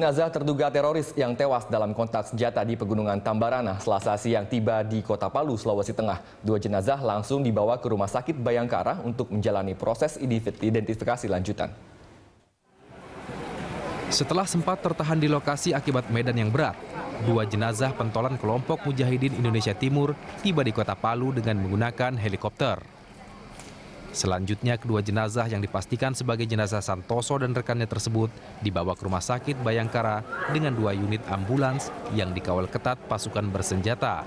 Jenazah terduga teroris yang tewas dalam kontak senjata di Pegunungan Tambarana Selasa siang tiba di Kota Palu, Sulawesi Tengah. Dua jenazah langsung dibawa ke Rumah Sakit Bayangkara untuk menjalani proses identifikasi lanjutan. Setelah sempat tertahan di lokasi akibat medan yang berat, dua jenazah pentolan kelompok Mujahidin Indonesia Timur tiba di Kota Palu dengan menggunakan helikopter. Selanjutnya, kedua jenazah yang dipastikan sebagai jenazah Santoso dan rekannya tersebut dibawa ke Rumah Sakit Bayangkara dengan dua unit ambulans yang dikawal ketat pasukan bersenjata.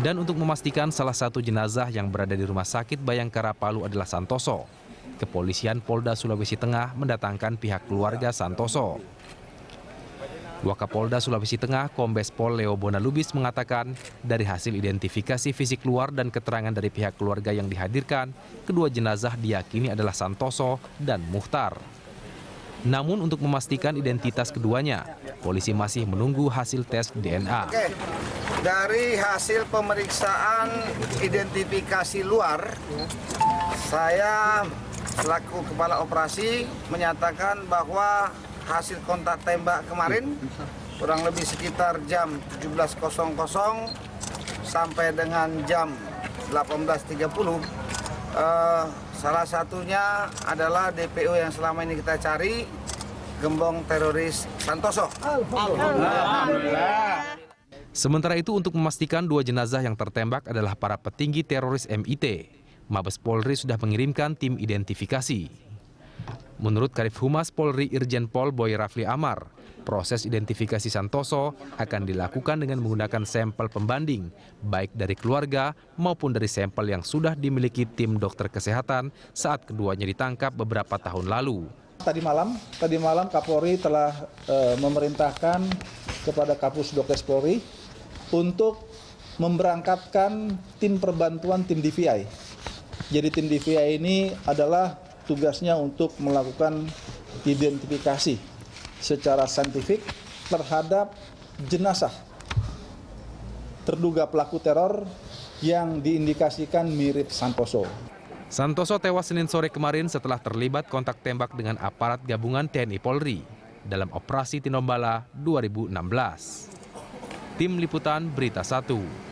Dan untuk memastikan salah satu jenazah yang berada di Rumah Sakit Bayangkara Palu adalah Santoso, kepolisian Polda Sulawesi Tengah mendatangkan pihak keluarga Santoso. Wakapolda Sulawesi Tengah, Kombes Pol Leo Bonalubis mengatakan, dari hasil identifikasi fisik luar dan keterangan dari pihak keluarga yang dihadirkan, kedua jenazah diyakini adalah Santoso dan Muhtar. Namun untuk memastikan identitas keduanya, polisi masih menunggu hasil tes DNA. Oke, dari hasil pemeriksaan identifikasi luar, saya selaku Kepala Operasi menyatakan bahwa hasil kontak tembak kemarin kurang lebih sekitar jam 17.00 sampai dengan jam 18.30. Salah satunya adalah DPO yang selama ini kita cari, gembong teroris Santoso. Alhamdulillah. Sementara itu untuk memastikan dua jenazah yang tertembak adalah para petinggi teroris MIT, Mabes Polri sudah mengirimkan tim identifikasi. Menurut Kadif Humas Polri Irjen Pol Boy Rafli Amar, proses identifikasi Santoso akan dilakukan dengan menggunakan sampel pembanding, baik dari keluarga maupun dari sampel yang sudah dimiliki tim dokter kesehatan saat keduanya ditangkap beberapa tahun lalu. Tadi malam Kapolri telah memerintahkan kepada Kapus Dokes Polri untuk memberangkatkan tim perbantuan tim DVI. Jadi tim DVI ini adalah tugasnya untuk melakukan identifikasi secara saintifik terhadap jenazah terduga pelaku teror yang diindikasikan mirip Santoso. Santoso tewas Senin sore kemarin setelah terlibat kontak tembak dengan aparat gabungan TNI Polri dalam operasi Tinombala 2016. Tim Liputan Berita Satu.